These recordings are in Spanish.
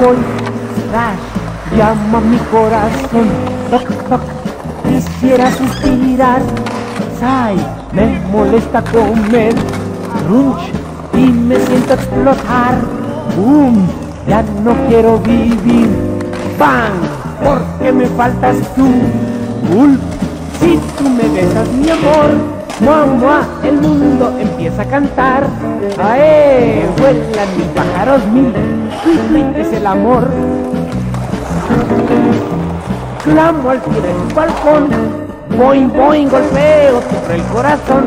Voy, rash, llama mi corazón, toc, toc, quisiera suspirar, sai, me molesta comer, crunch, y me siento explotar, boom, ya no quiero vivir, bang, porque me faltas tú, ulp, si tú me besas mi amor, mua, mua, el mundo empieza a cantar, ae, vuelan mis pájaros mil, es el amor. Clamo al pie de tu balcón, boing boing golpeo sobre el corazón.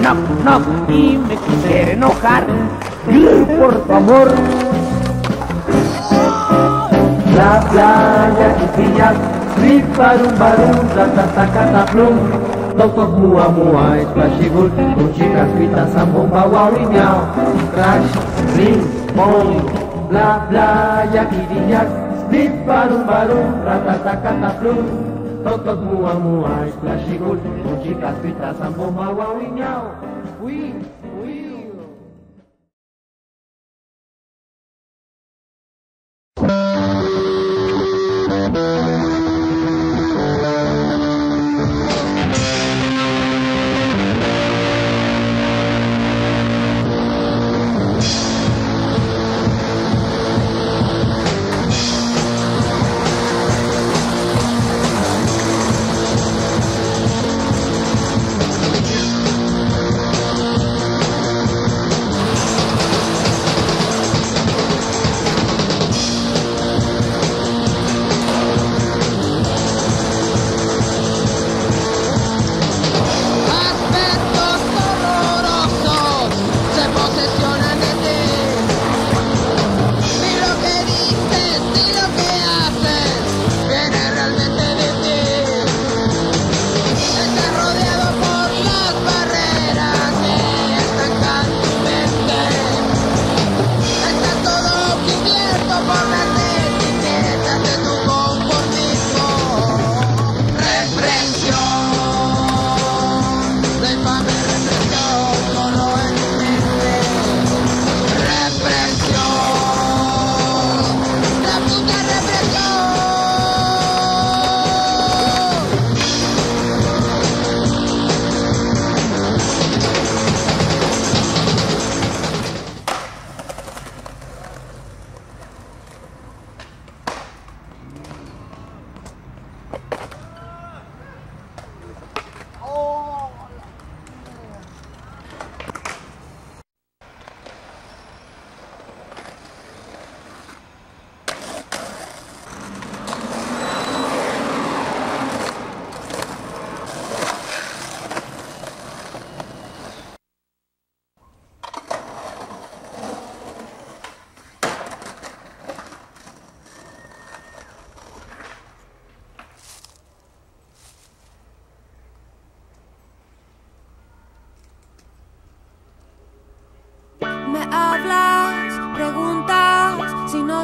Knock knock y me quisiera enojar, por tu amor. La playa y pillas, riparum barum, ratatacata plum, toc mua mua, esplashibul, cuchinas pitas, zambomba, guau y miau, crash, ring, boing. La playa quirillas, split barum barum, ratatacataplum, toc mua mua, esplashigul, cuchitas pitas, zambomba, guau y miau, uy, uy.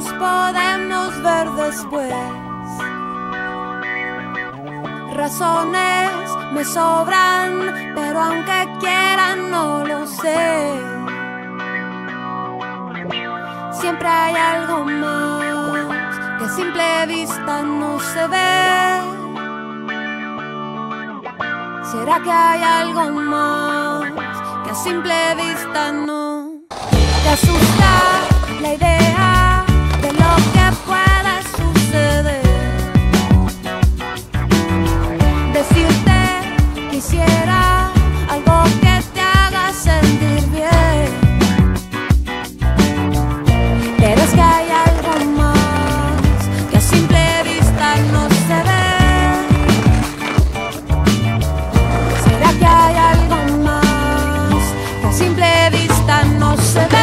nos podemos ver después. Razones me sobran, pero aunque quieran no lo sé. Siempre hay algo más que a simple vista no se ve. ¿Será que hay algo más que a simple vista no te asusta la idea de lo que pueda suceder? Decirte quisiera algo que te haga sentir bien, pero es que hay algo más que a simple vista no se ve. ¿Será que hay algo más que a simple vista no se ve?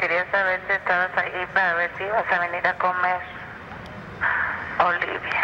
Quería saber si estabas ahí para ver si ibas a venir a comer, Olivia.